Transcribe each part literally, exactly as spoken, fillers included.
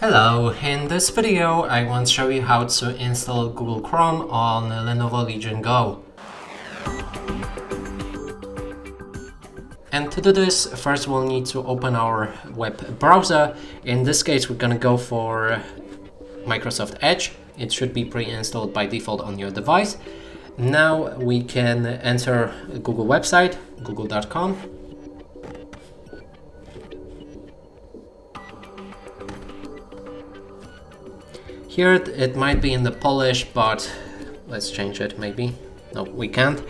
Hello, in this video I want to show you how to install Google Chrome on Lenovo Legion Go. And to do this, first we'll need to open our web browser. In this case we're gonna go for Microsoft Edge. It should be pre-installed by default on your device. Now we can enter Google website, google dot com. Here it might be in the Polish, but let's change it maybe. No, we can't.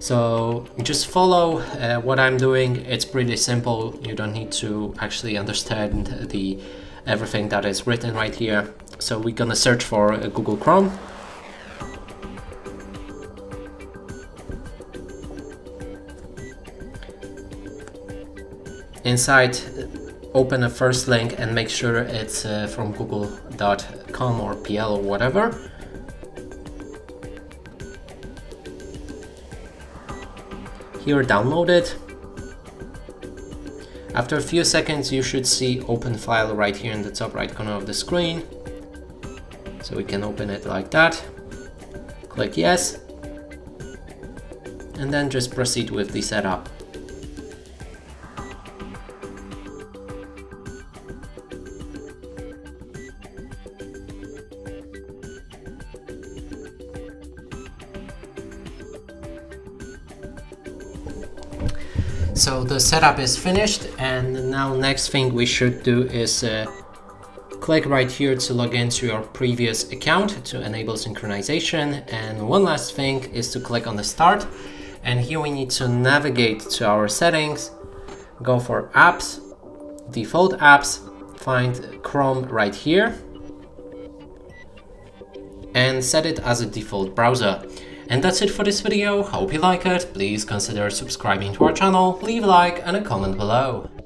So just follow uh, what I'm doing. It's pretty simple. You don't need to actually understand the everything that is written right here. So we're gonna search for uh, Google Chrome. Inside, open a first link and make sure it's uh, from google dot com or P L or whatever. Here, download it. After a few seconds you should see open file right here in the top right corner of the screen. So we can open it like that. Click yes. And then just proceed with the setup. So the setup is finished, and now next thing we should do is uh, click right here to log into your previous account to enable synchronization. And one last thing is to click on the start, and here we need to navigate to our settings, go for apps, default apps, find Chrome right here and set it as a default browser. And that's it for this video. Hope you like it. Please consider subscribing to our channel, leave a like and a comment below.